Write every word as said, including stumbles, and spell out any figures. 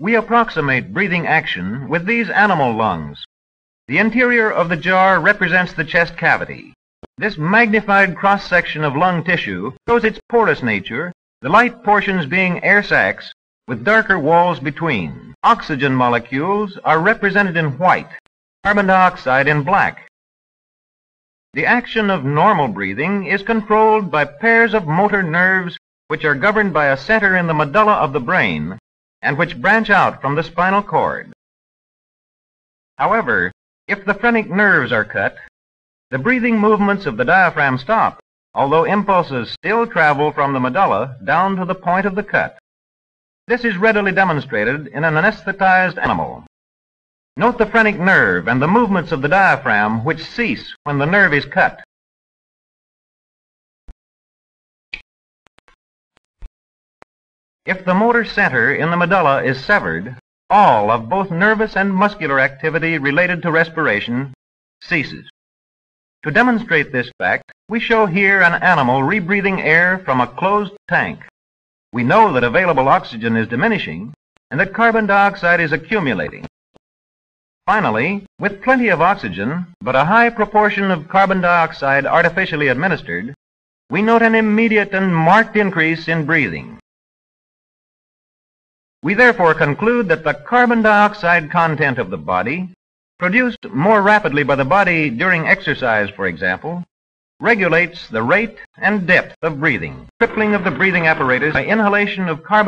We approximate breathing action with these animal lungs. The interior of the jar represents the chest cavity. This magnified cross-section of lung tissue shows its porous nature, the light portions being air sacs with darker walls between. Oxygen molecules are represented in white, carbon dioxide in black. The action of normal breathing is controlled by pairs of motor nerves which are governed by a center in the medulla of the brain and which branch out from the spinal cord. However, if the phrenic nerves are cut, the breathing movements of the diaphragm stop, although impulses still travel from the medulla down to the point of the cut. This is readily demonstrated in an anesthetized animal. Note the phrenic nerve and the movements of the diaphragm which cease when the nerve is cut. If the motor center in the medulla is severed, all of both nervous and muscular activity related to respiration ceases. To demonstrate this fact, we show here an animal rebreathing air from a closed tank. We know that available oxygen is diminishing and that carbon dioxide is accumulating. Finally, with plenty of oxygen, but a high proportion of carbon dioxide artificially administered, we note an immediate and marked increase in breathing. We therefore conclude that the carbon dioxide content of the body, produced more rapidly by the body during exercise, for example, regulates the rate and depth of breathing. Tripling of the breathing apparatus by inhalation of carbon